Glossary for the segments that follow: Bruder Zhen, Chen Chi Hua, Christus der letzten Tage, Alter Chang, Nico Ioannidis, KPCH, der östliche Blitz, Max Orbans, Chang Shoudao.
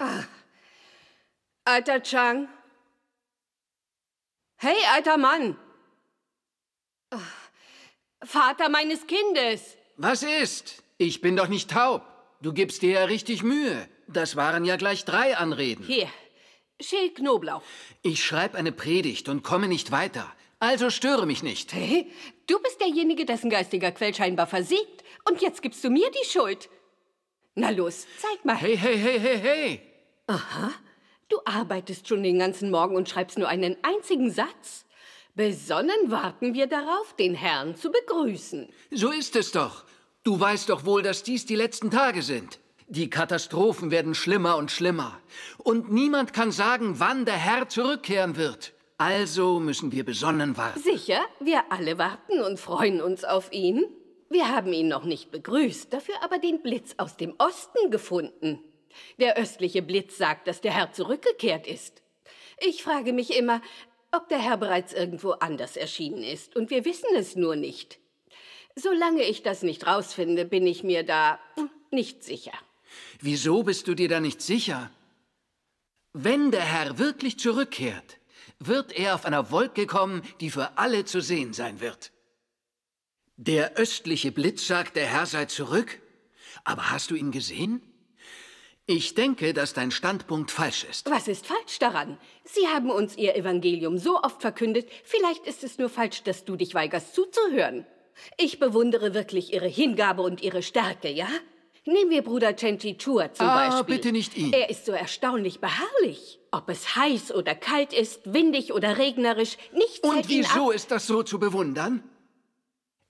Ah. Alter Chang. Hey, alter Mann. Ah. Vater meines Kindes. Was ist? Ich bin doch nicht taub. Du gibst dir ja richtig Mühe. Das waren ja gleich 3 Anreden. Hier, Schäl Knoblauch. Ich schreibe eine Predigt und komme nicht weiter. Also störe mich nicht. Hey, du bist derjenige, dessen geistiger Quell scheinbar versiegt. Und jetzt gibst du mir die Schuld. Na los, zeig mal. Hey, hey, hey, hey, hey. Aha, du arbeitest schon den ganzen Morgen und schreibst nur einen einzigen Satz. Besonnen warten wir darauf, den Herrn zu begrüßen. So ist es doch. Du weißt doch wohl, dass dies die letzten Tage sind. Die Katastrophen werden schlimmer und schlimmer. Und niemand kann sagen, wann der Herr zurückkehren wird. Also müssen wir besonnen warten. Sicher, wir alle warten und freuen uns auf ihn. Wir haben ihn noch nicht begrüßt, dafür aber den Blitz aus dem Osten gefunden. Der östliche Blitz sagt, dass der Herr zurückgekehrt ist. Ich frage mich immer, ob der Herr bereits irgendwo anders erschienen ist, und wir wissen es nur nicht. Solange ich das nicht rausfinde, bin ich mir da nicht sicher. Wieso bist du dir da nicht sicher? Wenn der Herr wirklich zurückkehrt, wird er auf einer Wolke kommen, die für alle zu sehen sein wird. Der östliche Blitz sagt, der Herr sei zurück. Aber hast du ihn gesehen? Ich denke, dass dein Standpunkt falsch ist. Was ist falsch daran? Sie haben uns ihr Evangelium so oft verkündet, vielleicht ist es nur falsch, dass du dich weigerst zuzuhören. Ich bewundere wirklich ihre Hingabe und ihre Stärke, ja? Nehmen wir Bruder Chen Chi Hua zum Beispiel. Ah, bitte nicht ihn. Er ist so erstaunlich beharrlich. Ob es heiß oder kalt ist, windig oder regnerisch, nichts hält ihn ab. Und wieso ist das so zu bewundern?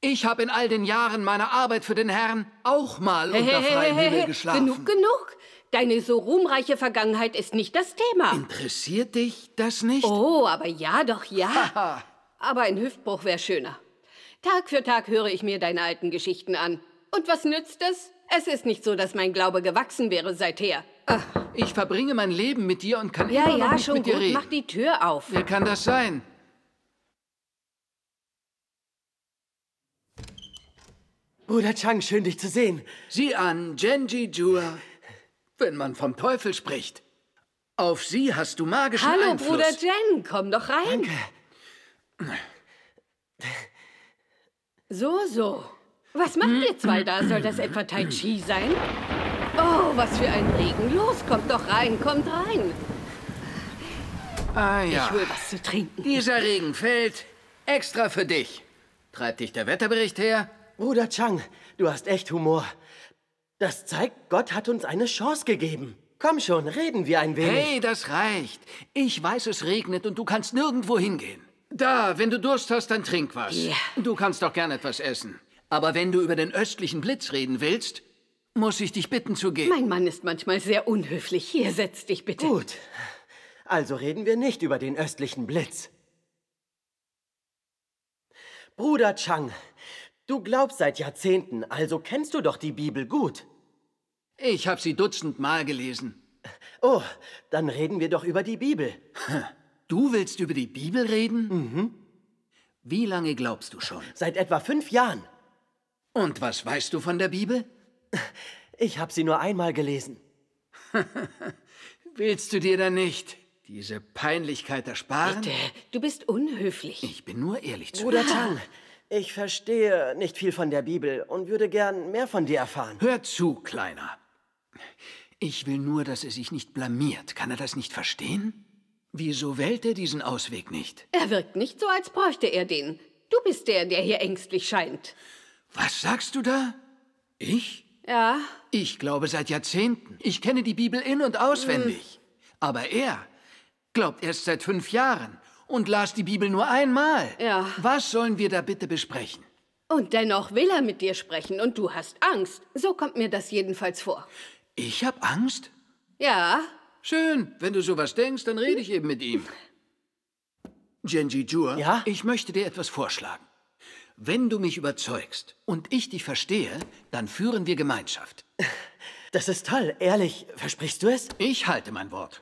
Ich habe in all den Jahren meiner Arbeit für den Herrn auch mal unter freiem Himmel geschlafen. Genug, genug. Deine so ruhmreiche Vergangenheit ist nicht das Thema. Interessiert dich das nicht? Oh, aber ja, doch ja. Aber ein Hüftbruch wäre schöner. Tag für Tag höre ich mir deine alten Geschichten an. Und was nützt es? Es ist nicht so, dass mein Glaube gewachsen wäre seither. Ach. Ich verbringe mein Leben mit dir und kann immer noch nicht mit dir reden. Ja, schon gut, mach die Tür auf. Wer kann das sein? Bruder Chang, schön, dich zu sehen. Sieh an, Chen Chi Hua. Wenn man vom Teufel spricht. Auf sie hast du magischen Einfluss. Hallo, Bruder Chen, komm doch rein. Danke. So, so. Was macht ihr zwei da? Soll das etwa Tai Chi sein? Oh, was für ein Regen. Los, kommt doch rein, kommt rein. Ah ja. Ich will was zu trinken. Dieser Regen fällt extra für dich. Treibt dich der Wetterbericht her? Bruder Chang, du hast echt Humor. Das zeigt, Gott hat uns eine Chance gegeben. Komm schon, reden wir ein wenig. Hey, das reicht. Ich weiß, es regnet und du kannst nirgendwo hingehen. Da, wenn du Durst hast, dann trink was. Yeah. Du kannst doch gern etwas essen. Aber wenn du über den östlichen Blitz reden willst, muss ich dich bitten zu gehen. Mein Mann ist manchmal sehr unhöflich. Hier, setz dich bitte. Gut. Also reden wir nicht über den östlichen Blitz. Bruder Chang, du glaubst seit Jahrzehnten, also kennst du doch die Bibel gut. Ich habe sie dutzendmal gelesen. Oh, dann reden wir doch über die Bibel. Du willst über die Bibel reden? Mhm. Wie lange glaubst du schon? Seit etwa 5 Jahren. Und was weißt du von der Bibel? Ich habe sie nur einmal gelesen. Willst du dir dann nicht diese Peinlichkeit ersparen? Bitte, du bist unhöflich. Ich bin nur ehrlich zu dir. Bruder Chang, ich verstehe nicht viel von der Bibel und würde gern mehr von dir erfahren. Hör zu, Kleiner. Ich will nur, dass er sich nicht blamiert. Kann er das nicht verstehen? Wieso wählt er diesen Ausweg nicht? Er wirkt nicht so, als bräuchte er den. Du bist der, der hier ängstlich scheint. Was sagst du da? Ich? Ja. Ich glaube seit Jahrzehnten. Ich kenne die Bibel in- und auswendig. Aber er glaubt erst seit 5 Jahren und las die Bibel nur einmal. Ja. Was sollen wir da bitte besprechen? Und dennoch will er mit dir sprechen und du hast Angst. So kommt mir das jedenfalls vor. Ich habe Angst? Ja. Schön, wenn du sowas denkst, dann rede ich eben mit ihm. Chen Chi Hua, ja? Ich möchte dir etwas vorschlagen. Wenn du mich überzeugst und ich dich verstehe, dann führen wir Gemeinschaft. Das ist toll, ehrlich. Versprichst du es? Ich halte mein Wort.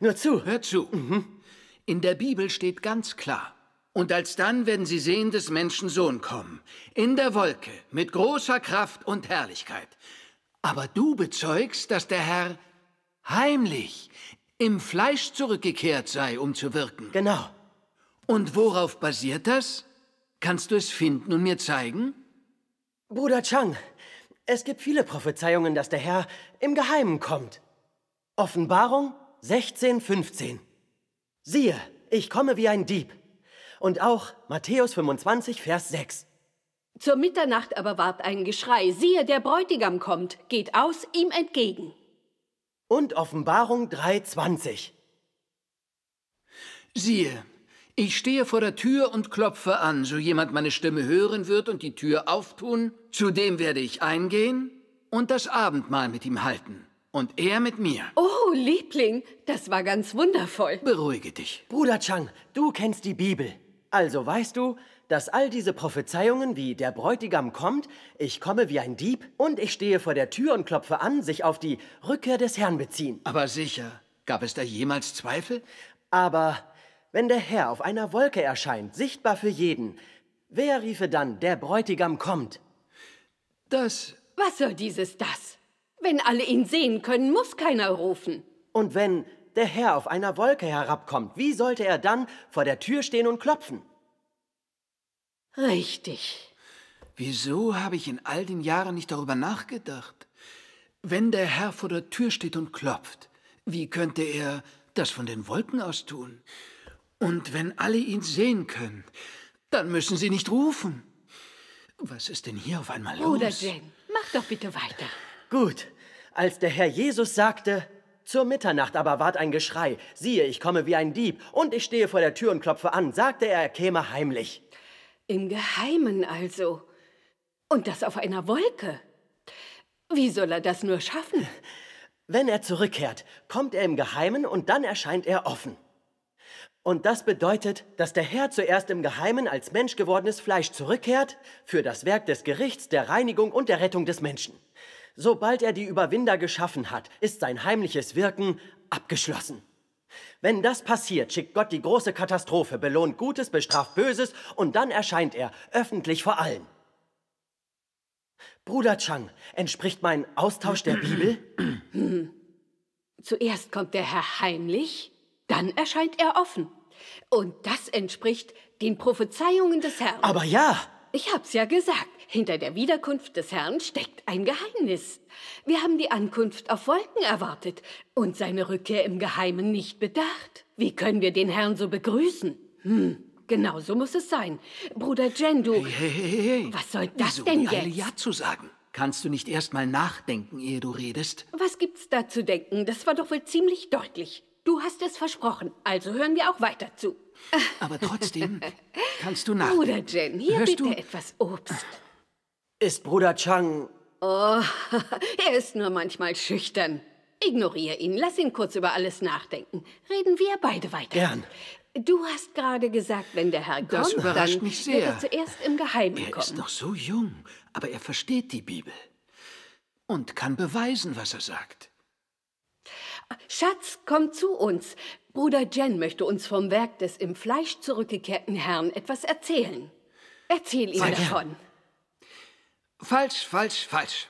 Nur zu. Hör zu. Mhm. In der Bibel steht ganz klar: Und alsdann werden sie sehen des Menschen Sohn kommen, in der Wolke, mit großer Kraft und Herrlichkeit. Aber du bezeugst, dass der Herr heimlich im Fleisch zurückgekehrt sei, um zu wirken. Genau. Und worauf basiert das? Kannst du es finden und mir zeigen? Bruder Chang, es gibt viele Prophezeiungen, dass der Herr im Geheimen kommt. Offenbarung 16,15. Siehe, ich komme wie ein Dieb. Und auch Matthäus 25, Vers 6. Zur Mitternacht aber ward ein Geschrei, siehe, der Bräutigam kommt, geht aus ihm entgegen. Und Offenbarung 3,20. Siehe, ich stehe vor der Tür und klopfe an, so jemand meine Stimme hören wird und die Tür auftun, zu dem werde ich eingehen und das Abendmahl mit ihm halten. Und er mit mir. Oh, Liebling, das war ganz wundervoll. Beruhige dich. Bruder Chang, du kennst die Bibel. Also weißt du, dass all diese Prophezeiungen wie der Bräutigam kommt, ich komme wie ein Dieb und ich stehe vor der Tür und klopfe an, sich auf die Rückkehr des Herrn beziehen. Aber sicher, gab es da jemals Zweifel? Aber wenn der Herr auf einer Wolke erscheint, sichtbar für jeden, wer riefe dann, der Bräutigam kommt? Das... Was soll dieses das? Wenn alle ihn sehen können, muss keiner rufen. Und wenn der Herr auf einer Wolke herabkommt, wie sollte er dann vor der Tür stehen und klopfen? Richtig. Wieso habe ich in all den Jahren nicht darüber nachgedacht? Wenn der Herr vor der Tür steht und klopft, wie könnte er das von den Wolken aus tun? Und wenn alle ihn sehen können, dann müssen sie nicht rufen. Was ist denn hier auf einmal los? Bruder Zhen, mach doch bitte weiter. Gut, als der Herr Jesus sagte, zur Mitternacht aber ward ein Geschrei, siehe, ich komme wie ein Dieb und ich stehe vor der Tür und klopfe an, sagte er, er käme heimlich. Im Geheimen also. Und das auf einer Wolke. Wie soll er das nur schaffen? Wenn er zurückkehrt, kommt er im Geheimen und dann erscheint er offen. Und das bedeutet, dass der Herr zuerst im Geheimen als Mensch gewordenes Fleisch zurückkehrt für das Werk des Gerichts, der Reinigung und der Rettung des Menschen. Sobald er die Überwinder geschaffen hat, ist sein heimliches Wirken abgeschlossen. Wenn das passiert, schickt Gott die große Katastrophe, belohnt Gutes, bestraft Böses und dann erscheint er, öffentlich vor allen. Bruder Chang, entspricht mein Austausch der Bibel? Zuerst kommt der Herr heimlich, dann erscheint er offen. Und das entspricht den Prophezeiungen des Herrn. Aber ja! Ich hab's ja gesagt. Hinter der Wiederkunft des Herrn steckt ein Geheimnis. Wir haben die Ankunft auf Wolken erwartet und seine Rückkehr im Geheimen nicht bedacht. Wie können wir den Herrn so begrüßen? Genau so muss es sein. Bruder Zhen, du... Hey. Was soll das denn jetzt? Wieso alle Ja zu sagen? Kannst du nicht erst mal nachdenken, ehe du redest? Was gibt's da zu denken? Das war doch wohl ziemlich deutlich. Du hast es versprochen, also hören wir auch weiter zu. Aber trotzdem kannst du nachdenken. Bruder Zhen, hier hörst bitte du? Etwas Obst. Ist Bruder Chang... Oh, er ist nur manchmal schüchtern. Ignoriere ihn, lass ihn kurz über alles nachdenken. Reden wir beide weiter. Gern. Du hast gerade gesagt, wenn der Herr kommt, das überrascht dann mich sehr. Wird er zuerst im Geheimen kommen. Er ist noch so jung, aber er versteht die Bibel und kann beweisen, was er sagt. Schatz, komm zu uns. Bruder Zhen möchte uns vom Werk des im Fleisch zurückgekehrten Herrn etwas erzählen. Erzähl ihm davon. Falsch, falsch, falsch.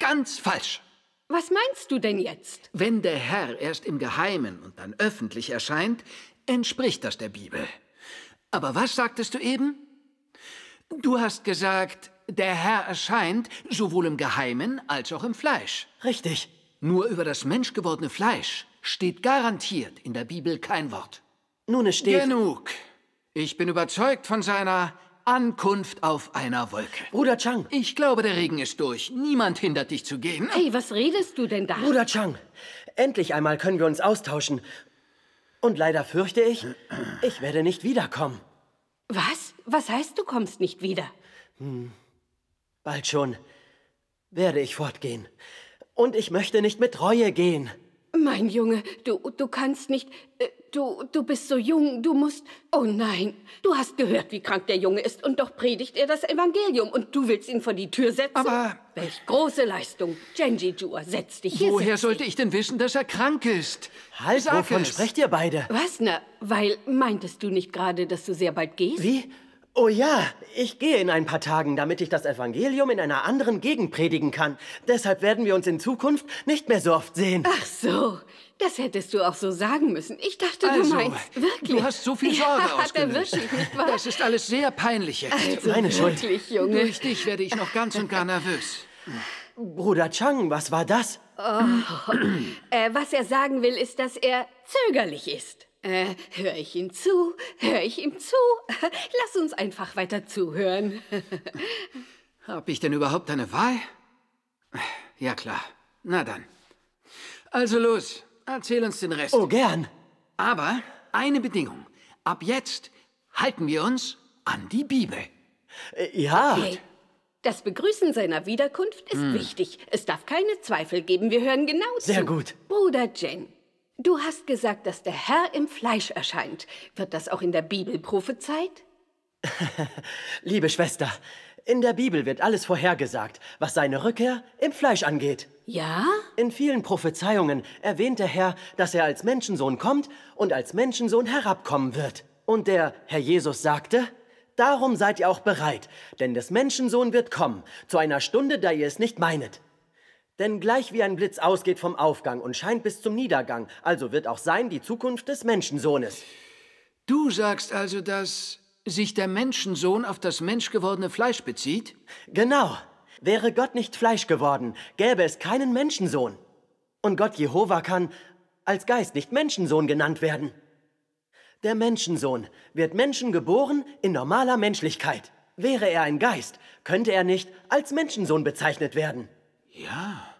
Ganz falsch. Was meinst du denn jetzt? Wenn der Herr erst im Geheimen und dann öffentlich erscheint, entspricht das der Bibel. Aber was sagtest du eben? Du hast gesagt, der Herr erscheint sowohl im Geheimen als auch im Fleisch. Richtig. Nur über das menschgewordene Fleisch steht garantiert in der Bibel kein Wort. Nun, es steht... Genug. Ich bin überzeugt von seiner Ankunft auf einer Wolke. Bruder Chang. Ich glaube, der Regen ist durch. Niemand hindert dich zu gehen. Hey, was redest du denn da? Bruder Chang, endlich einmal können wir uns austauschen. Und leider fürchte ich, ich werde nicht wiederkommen. Was? Was heißt, du kommst nicht wieder? Bald schon werde ich fortgehen. Und ich möchte nicht mit Reue gehen. Mein Junge, du kannst nicht... Du bist so jung, du musst... Oh nein, du hast gehört, wie krank der Junge ist und doch predigt er das Evangelium und du willst ihn vor die Tür setzen? Aber... Welch große Leistung. Zhenjijua, setz dich hier. Woher sollte ich denn wissen, dass er krank ist? Halt, wovon sprecht ihr beide? Was, na, weil meintest du nicht gerade, dass du sehr bald gehst? Wie? Oh ja, ich gehe in ein paar Tagen, damit ich das Evangelium in einer anderen Gegend predigen kann. Deshalb werden wir uns in Zukunft nicht mehr so oft sehen. Ach so, das hättest du auch so sagen müssen. Ich dachte, also, du meinst wirklich. Du hast so viel Sorge ausgelöst. Das ist alles sehr peinlich jetzt. Also, meine Schuld. Junge. Durch dich werde ich noch ganz und gar nervös. Bruder Chang, was war das? Oh. Was er sagen will, ist, dass er zögerlich ist. Höre ich ihm zu? Höre ich ihm zu? Lass uns einfach weiter zuhören. Hab ich denn überhaupt eine Wahl? Ja, klar. Na dann. Also los, erzähl uns den Rest. Oh, gern. Aber eine Bedingung. Ab jetzt halten wir uns an die Bibel. Ja. Okay. Das Begrüßen seiner Wiederkunft ist wichtig. Es darf keine Zweifel geben. Wir hören genau zu. Sehr gut. Bruder Zhen, du hast gesagt, dass der Herr im Fleisch erscheint. Wird das auch in der Bibel prophezeit? Liebe Schwester, in der Bibel wird alles vorhergesagt, was seine Rückkehr im Fleisch angeht. Ja? In vielen Prophezeiungen erwähnt der Herr, dass er als Menschensohn kommt und als Menschensohn herabkommen wird. Und der Herr Jesus sagte: Darum seid ihr auch bereit, denn des Menschensohn wird kommen, zu einer Stunde, da ihr es nicht meinet. Denn gleich wie ein Blitz ausgeht vom Aufgang und scheint bis zum Niedergang, also wird auch sein die Zukunft des Menschensohnes. Du sagst also, dass sich der Menschensohn auf das menschgewordene Fleisch bezieht? Genau. Wäre Gott nicht Fleisch geworden, gäbe es keinen Menschensohn. Und Gott Jehova kann als Geist nicht Menschensohn genannt werden. Der Menschensohn wird Menschen geboren in normaler Menschlichkeit. Wäre er ein Geist, könnte er nicht als Menschensohn bezeichnet werden. Ja.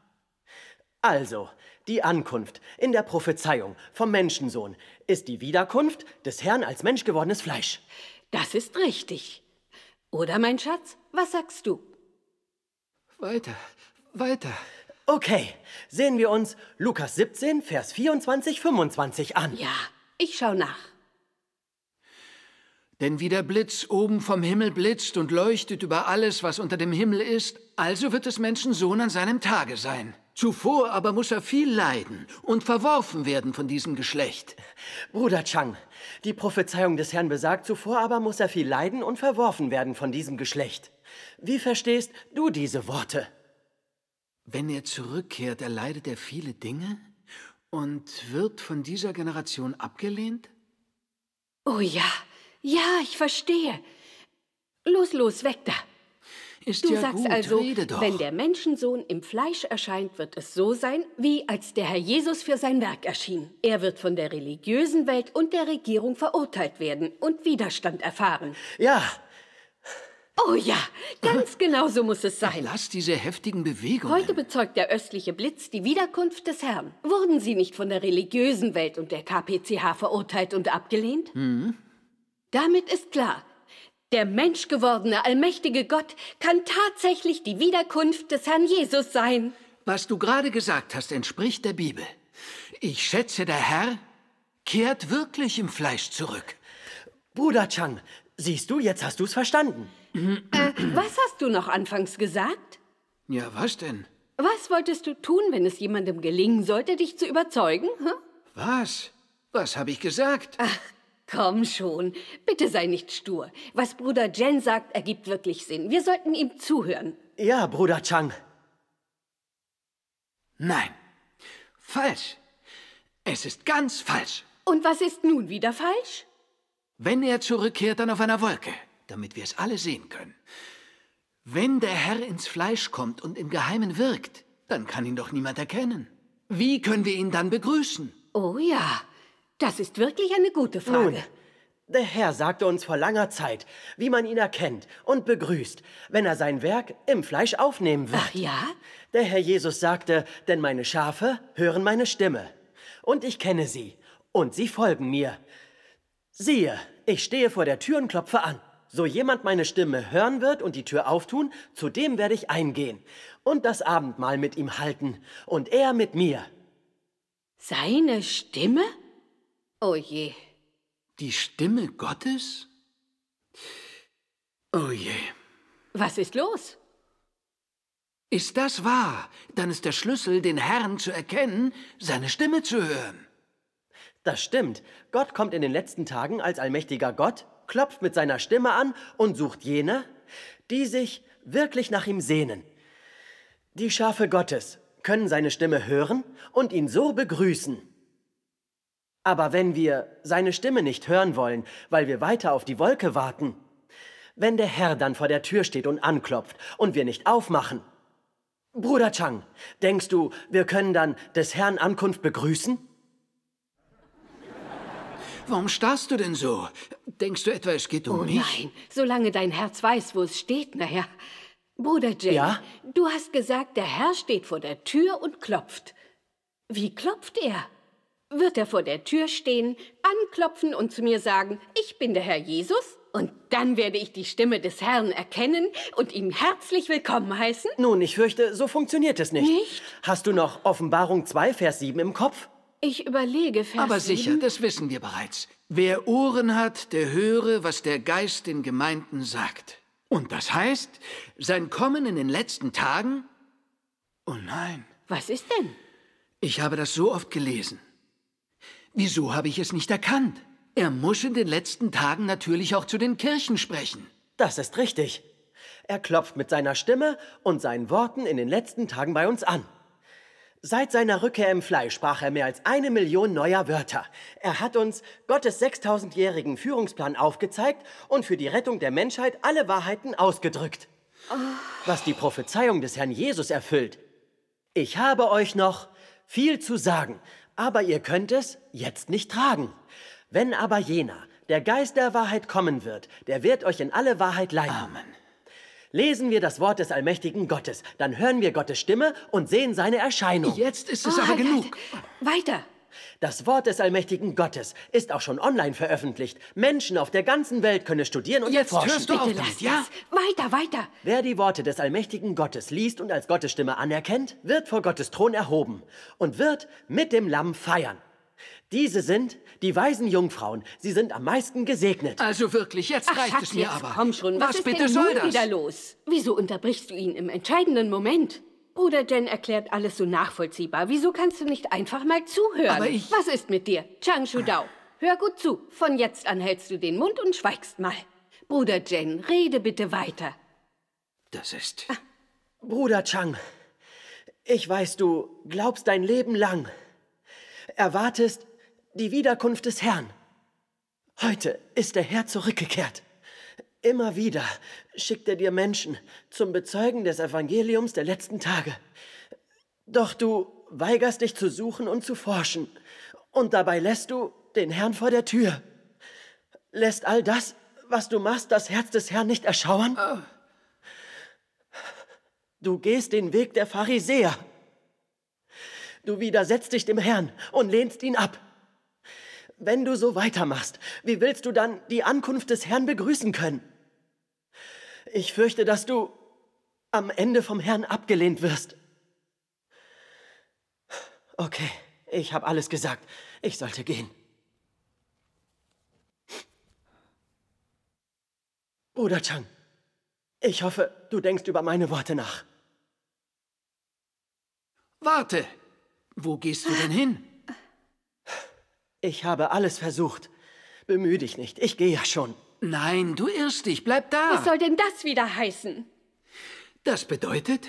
Also, die Ankunft in der Prophezeiung vom Menschensohn ist die Wiederkunft des Herrn als Mensch gewordenes Fleisch. Das ist richtig. Oder, mein Schatz, was sagst du? Weiter, weiter. Okay, sehen wir uns Lukas 17, Vers 24-25 an. Ja, ich schau nach. Denn wie der Blitz oben vom Himmel blitzt und leuchtet über alles, was unter dem Himmel ist, also wird des Menschen Sohn an seinem Tage sein. Zuvor aber muss er viel leiden und verworfen werden von diesem Geschlecht. Bruder Chang, die Prophezeiung des Herrn besagt, zuvor aber muss er viel leiden und verworfen werden von diesem Geschlecht. Wie verstehst du diese Worte? Wenn er zurückkehrt, erleidet er viele Dinge und wird von dieser Generation abgelehnt? Oh ja. Ja, ich verstehe. Los, los, weg da. Ist ja gut, rede doch. Du sagst also, wenn der Menschensohn im Fleisch erscheint, wird es so sein, wie als der Herr Jesus für sein Werk erschien. Er wird von der religiösen Welt und der Regierung verurteilt werden und Widerstand erfahren. Ja. Oh ja, ganz genau so muss es sein. Lass diese heftigen Bewegungen. Heute bezeugt der östliche Blitz die Wiederkunft des Herrn. Wurden sie nicht von der religiösen Welt und der KPCH verurteilt und abgelehnt? Mhm. Damit ist klar, der menschgewordene, allmächtige Gott kann tatsächlich die Wiederkunft des Herrn Jesus sein. Was du gerade gesagt hast, entspricht der Bibel. Ich schätze, der Herr kehrt wirklich im Fleisch zurück. Bruder Chang, siehst du, jetzt hast du es verstanden. Was hast du noch anfangs gesagt? Ja, was denn? Was wolltest du tun, wenn es jemandem gelingen sollte, dich zu überzeugen? Hm? Was? Was habe ich gesagt? Ach. Komm schon, bitte sei nicht stur. Was Bruder Zhen sagt, ergibt wirklich Sinn. Wir sollten ihm zuhören. Ja, Bruder Chang. Nein, falsch. Es ist ganz falsch. Und was ist nun wieder falsch? Wenn er zurückkehrt, dann auf einer Wolke, damit wir es alle sehen können. Wenn der Herr ins Fleisch kommt und im Geheimen wirkt, dann kann ihn doch niemand erkennen. Wie können wir ihn dann begrüßen? Oh ja. Das ist wirklich eine gute Frage. Nun, der Herr sagte uns vor langer Zeit, wie man ihn erkennt und begrüßt, wenn er sein Werk im Fleisch aufnehmen wird. Ach ja? Der Herr Jesus sagte, denn meine Schafe hören meine Stimme. Und ich kenne sie, und sie folgen mir. Siehe, ich stehe vor der Tür und klopfe an. So jemand meine Stimme hören wird und die Tür auftun, zu dem werde ich eingehen und das Abendmahl mit ihm halten und er mit mir. Seine Stimme? Oh je. Die Stimme Gottes? Oh je. Was ist los? Ist das wahr? Dann ist der Schlüssel, den Herrn zu erkennen, seine Stimme zu hören. Das stimmt. Gott kommt in den letzten Tagen als allmächtiger Gott klopft mit seiner Stimme an und sucht jene, die sich wirklich nach ihm sehnen. Die Schafe Gottes können seine Stimme hören und ihn so begrüßen. Aber wenn wir seine Stimme nicht hören wollen, weil wir weiter auf die Wolke warten, wenn der Herr dann vor der Tür steht und anklopft und wir nicht aufmachen, Bruder Chang, denkst du, wir können dann des Herrn Ankunft begrüßen? Warum starrst du denn so? Denkst du etwa, es geht um mich? Oh nein, solange dein Herz weiß, wo es steht, naja. Bruder Zhen, ja? Du hast gesagt, der Herr steht vor der Tür und klopft. Wie klopft er? Wird er vor der Tür stehen, anklopfen und zu mir sagen, ich bin der Herr Jesus? Und dann werde ich die Stimme des Herrn erkennen und ihm herzlich willkommen heißen? Nun, ich fürchte, so funktioniert es nicht. Nicht? Hast du noch Offenbarung 2, Vers 7 im Kopf? Ich überlege, Vers 7. Aber sicher, das wissen wir bereits. Wer Ohren hat, der höre, was der Geist den Gemeinden sagt. Und das heißt, sein Kommen in den letzten Tagen? Oh nein. Was ist denn? Ich habe das so oft gelesen. Wieso habe ich es nicht erkannt? Er muss in den letzten Tagen natürlich auch zu den Kirchen sprechen. Das ist richtig. Er klopft mit seiner Stimme und seinen Worten in den letzten Tagen bei uns an. Seit seiner Rückkehr im Fleisch sprach er mehr als 1 Million neuer Wörter. Er hat uns Gottes 6000-jährigen Führungsplan aufgezeigt und für die Rettung der Menschheit alle Wahrheiten ausgedrückt. Oh. Was die Prophezeiung des Herrn Jesus erfüllt. Ich habe euch noch viel zu sagen, aber ihr könnt es jetzt nicht tragen. Wenn aber jener, der Geist der Wahrheit, kommen wird, der wird euch in alle Wahrheit leiten. Amen. Lesen wir das Wort des allmächtigen Gottes, dann hören wir Gottes Stimme und sehen seine Erscheinung. Jetzt ist es aber genug. Halt. Weiter. Das Wort des allmächtigen Gottes ist auch schon online veröffentlicht. Menschen auf der ganzen Welt können studieren und erforschen. Jetzt hörst du auf damit, ja? Weiter, weiter. Wer die Worte des allmächtigen Gottes liest und als Gottes Stimme anerkennt, wird vor Gottes Thron erhoben und wird mit dem Lamm feiern. Diese sind die weisen Jungfrauen. Sie sind am meisten gesegnet. Also wirklich, jetzt reicht es mir aber. Komm schon, was bitte soll das? Was ist denn wieder los? Wieso unterbrichst du ihn im entscheidenden Moment? Bruder Zhen erklärt alles so nachvollziehbar. Wieso kannst du nicht einfach mal zuhören? Aber ich... Was ist mit dir, Chang Shoudao? Hör gut zu. Von jetzt an hältst du den Mund und schweigst mal. Bruder Zhen, rede bitte weiter. Das ist... Bruder Chang, ich weiß, du glaubst dein Leben lang. Erwartest die Wiederkunft des Herrn. Heute ist der Herr zurückgekehrt. Immer wieder schickt er dir Menschen zum Bezeugen des Evangeliums der letzten Tage. Doch du weigerst dich zu suchen und zu forschen. Und dabei lässt du den Herrn vor der Tür. Lässt all das, was du machst, das Herz des Herrn nicht erschauern? Du gehst den Weg der Pharisäer. Du widersetzt dich dem Herrn und lehnst ihn ab. Wenn du so weitermachst, wie willst du dann die Ankunft des Herrn begrüßen können? Ich fürchte, dass du am Ende vom Herrn abgelehnt wirst. Okay, ich habe alles gesagt. Ich sollte gehen. Bruder Chang, ich hoffe, du denkst über meine Worte nach. Warte! Wo gehst du denn hin? Ich habe alles versucht. Bemühe dich nicht, ich gehe ja schon. Nein, du irrst dich, bleib da. Was soll denn das wieder heißen? Das bedeutet,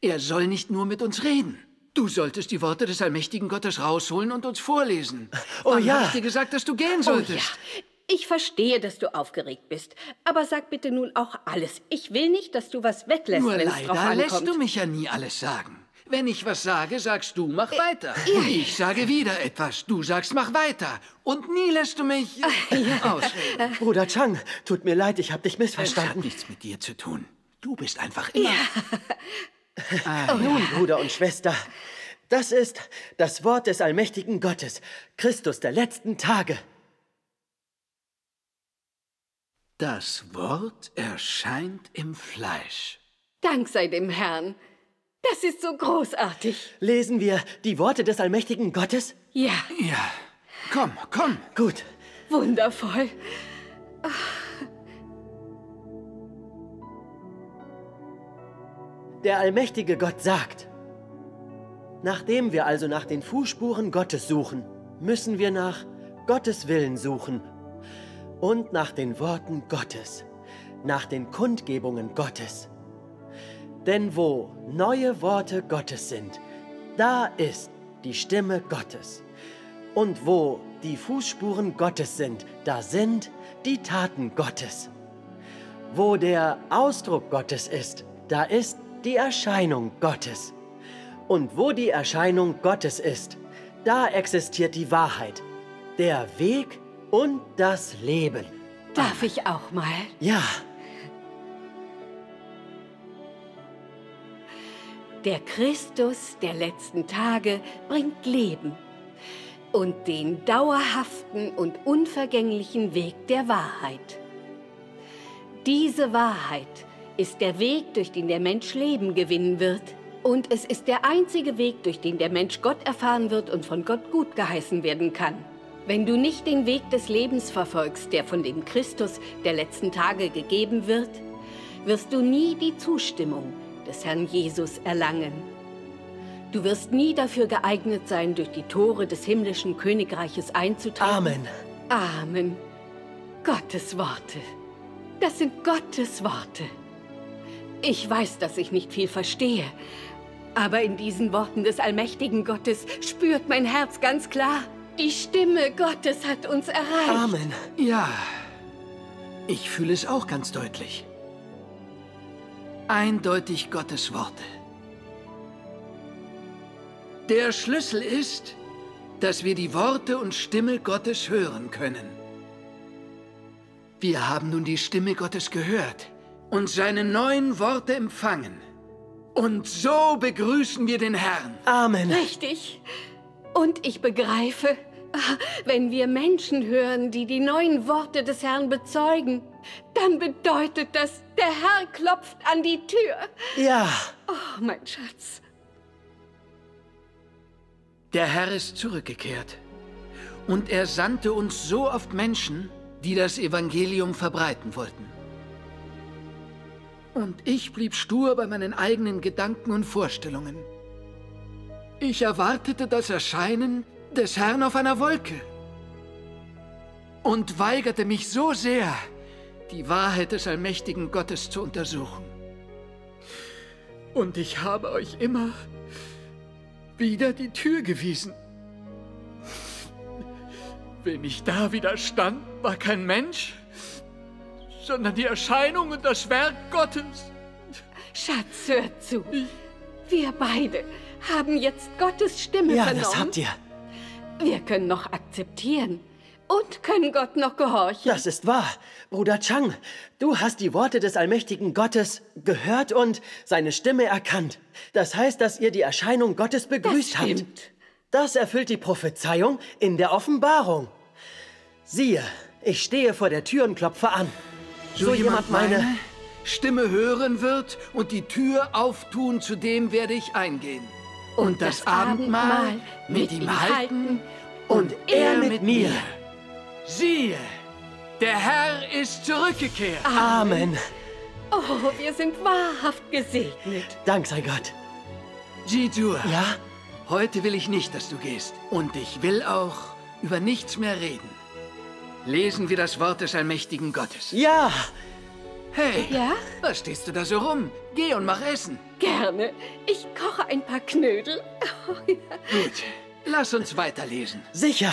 er soll nicht nur mit uns reden. Du solltest die Worte des allmächtigen Gottes rausholen und uns vorlesen. Oh ja. Wann habe ich dir gesagt, dass du gehen solltest? Oh ja. Ich verstehe, dass du aufgeregt bist, aber sag bitte nun auch alles. Ich will nicht, dass du was weglässt, wenn es drauf ankommt. Nur leider lässt du mich ja nie alles sagen. Wenn ich was sage, sagst du, mach weiter. Ich sage wieder etwas, du sagst, mach weiter. Und nie lässt du mich ausreden. Bruder Chang, tut mir leid, ich habe dich missverstanden. Das hat nichts mit dir zu tun. Du bist einfach immer... Ja. Nun, Bruder und Schwester, das ist das Wort des allmächtigen Gottes, Christus der letzten Tage. Das Wort erscheint im Fleisch. Dank sei dem Herrn. Das ist so großartig. Lesen wir die Worte des allmächtigen Gottes? Ja. Ja. Komm, komm. Gut. Wundervoll. Der allmächtige Gott sagt, nachdem wir also nach den Fußspuren Gottes suchen, müssen wir nach Gottes Willen suchen. und nach den Worten Gottes, nach den Kundgebungen Gottes. Denn wo neue Worte Gottes sind, da ist die Stimme Gottes. Und wo die Fußspuren Gottes sind, da sind die Taten Gottes. Wo der Ausdruck Gottes ist, da ist die Erscheinung Gottes. Und wo die Erscheinung Gottes ist, da existiert die Wahrheit, der Weg und das Leben. Darf ich auch mal? Ja. Der Christus der letzten Tage bringt Leben und den dauerhaften und unvergänglichen Weg der Wahrheit. Diese Wahrheit ist der Weg, durch den der Mensch Leben gewinnen wird. Und es ist der einzige Weg, durch den der Mensch Gott erfahren wird und von Gott gut geheißen werden kann. Wenn du nicht den Weg des Lebens verfolgst, der von dem Christus der letzten Tage gegeben wird, wirst du nie die Zustimmung des Herrn Jesus erlangen. Du wirst nie dafür geeignet sein, durch die Tore des himmlischen Königreiches einzutreten. Amen. Amen. Gottes Worte. Das sind Gottes Worte. Ich weiß, dass ich nicht viel verstehe, aber in diesen Worten des allmächtigen Gottes spürt mein Herz ganz klar, die Stimme Gottes hat uns erreicht. Amen. Ja, ich fühle es auch ganz deutlich. Eindeutig Gottes Worte. Der Schlüssel ist, dass wir die Worte und Stimme Gottes hören können. Wir haben nun die Stimme Gottes gehört und seine neuen Worte empfangen. Und so begrüßen wir den Herrn. Amen. Richtig. Und ich begreife, wenn wir Menschen hören, die die neuen Worte des Herrn bezeugen, dann bedeutet das, der Herr klopft an die Tür. Ja. Oh, mein Schatz. Der Herr ist zurückgekehrt. Und er sandte uns so oft Menschen, die das Evangelium verbreiten wollten. Und ich blieb stur bei meinen eigenen Gedanken und Vorstellungen. Ich erwartete das Erscheinen des Herrn auf einer Wolke und weigerte mich so sehr, die Wahrheit des allmächtigen Gottes zu untersuchen. Und ich habe euch immer wieder die Tür gewiesen. Wenn ich da widerstand, war kein Mensch, sondern die Erscheinung und das Werk Gottes. Schatz, hör zu. Wir beide haben jetzt Gottes Stimme vernommen. Ja, das habt ihr. Wir können noch akzeptieren und können Gott noch gehorchen. Das ist wahr. Bruder Chang, du hast die Worte des allmächtigen Gottes gehört und seine Stimme erkannt. Das heißt, dass ihr die Erscheinung Gottes begrüßt habt. Das stimmt. Das erfüllt die Prophezeiung in der Offenbarung. Siehe, ich stehe vor der Tür und klopfe an. So jemand meine Stimme hören wird und die Tür auftun, zu dem werde ich eingehen. Und das Abendmahl mit ihm halten und er mit mir. Siehe, der Herr ist zurückgekehrt. Amen. Oh, wir sind wahrhaft gesegnet. Dank sei Gott. Jijur, ja? Heute will ich nicht, dass du gehst. Und ich will auch über nichts mehr reden. Lesen wir das Wort des allmächtigen Gottes. Ja! Hey, ja? Was stehst du da so rum? Geh und mach Essen. Gerne. Ich koche ein paar Knödel. Oh, ja. Gut, lass uns weiterlesen. Sicher.